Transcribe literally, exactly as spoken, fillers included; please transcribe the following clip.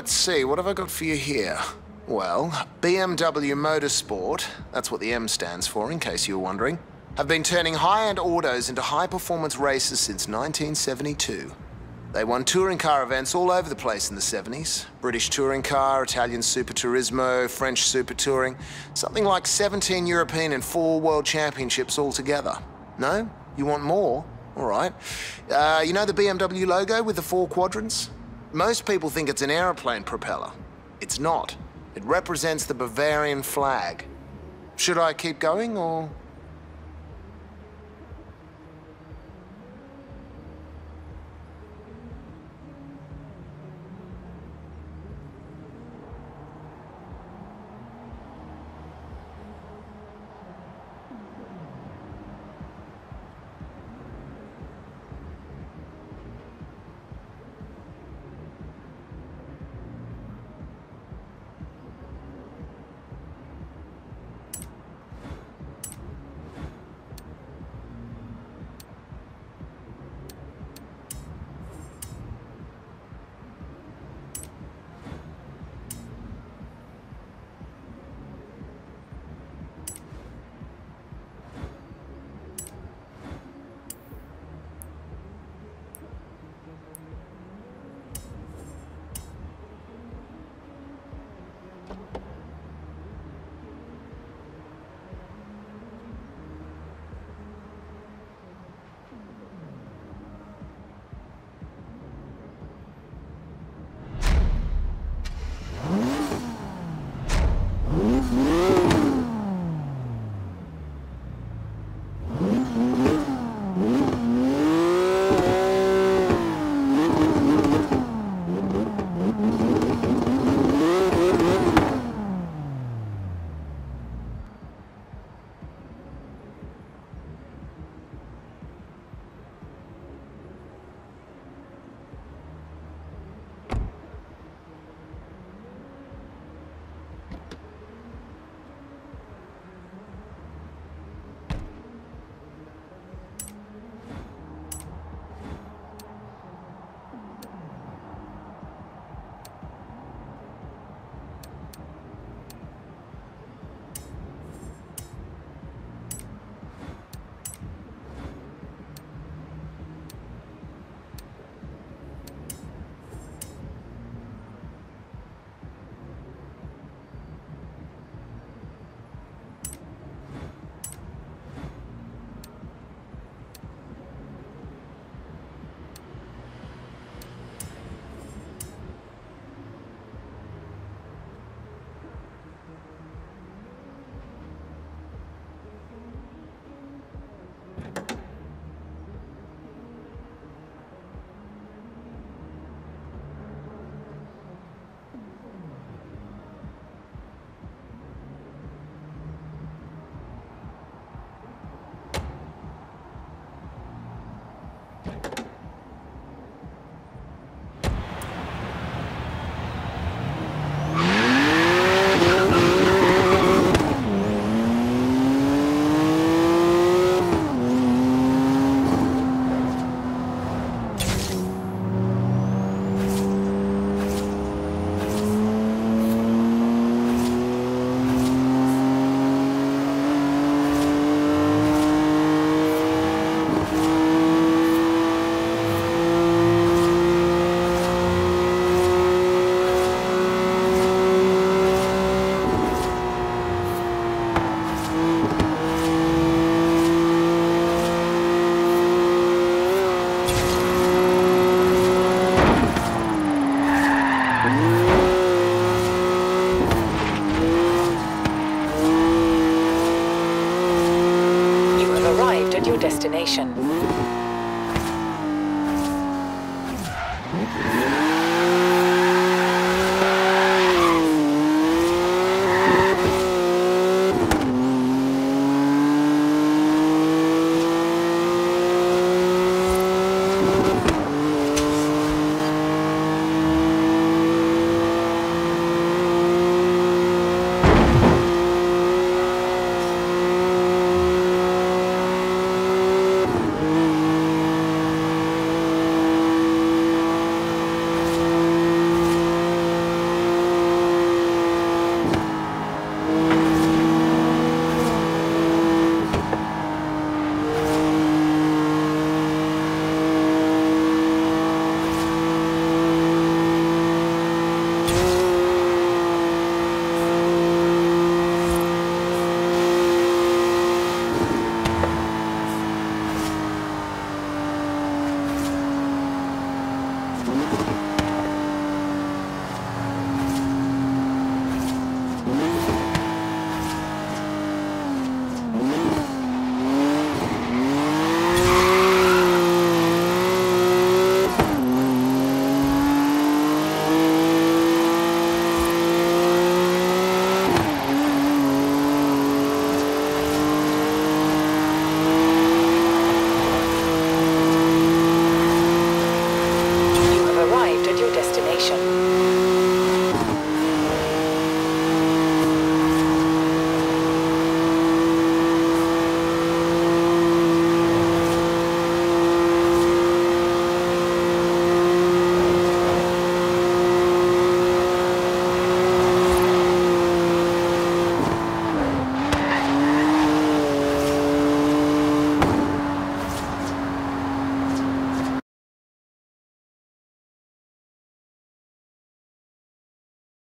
let's see, what have I got for you here? Well, B M W Motorsport, that's what the M stands for in case you were wondering, have been turning high-end autos into high-performance races since nineteen seventy-two. They won touring car events all over the place in the seventies. British touring car, Italian Super Turismo, French Super Touring, something like seventeen European and four World Championships altogether. No? You want more? All right. Uh, you know the B M W logo with the four quadrants? Most people think it's an aeroplane propeller. It's not. It represents the Bavarian flag. Should I keep going or...? Destination. Thank you.